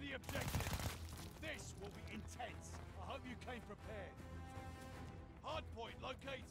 the objective. This will be intense. I hope you came prepared. Hardpoint located.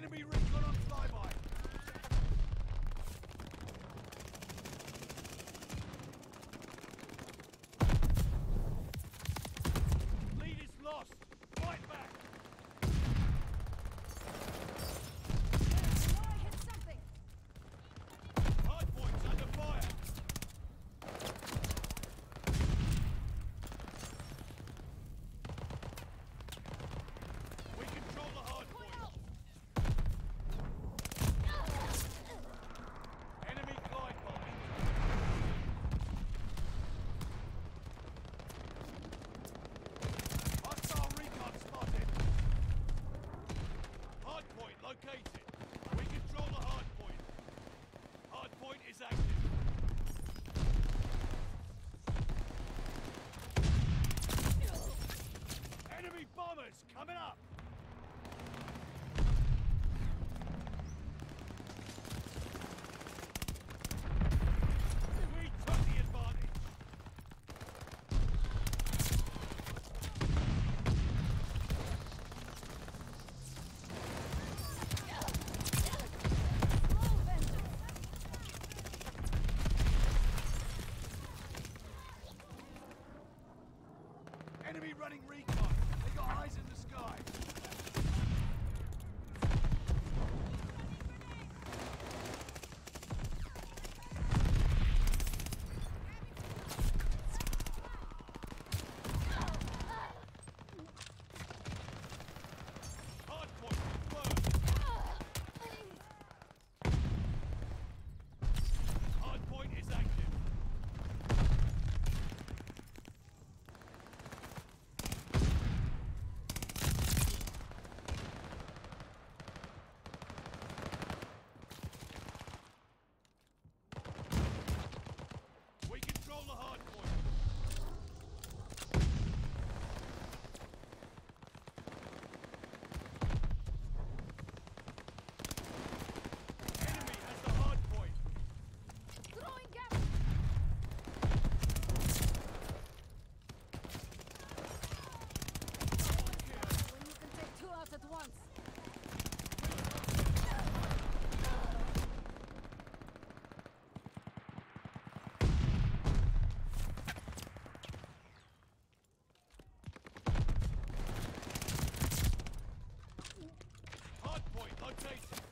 Enemy recon on flyby. Lead is lost. Fight back. I hit something. Hardpoint's under fire. We control the hardpoint. Located. We control the hard point. Hard point is active. Enemy bombers coming up. We took the advantage. Enemy running recon. They got eyes in the sky. Hardpoint confirmed. Hardpoint is active. Control the hard point. Enemy has the hard point. Throwing gas. When you can take two out at once. Hardpoint located.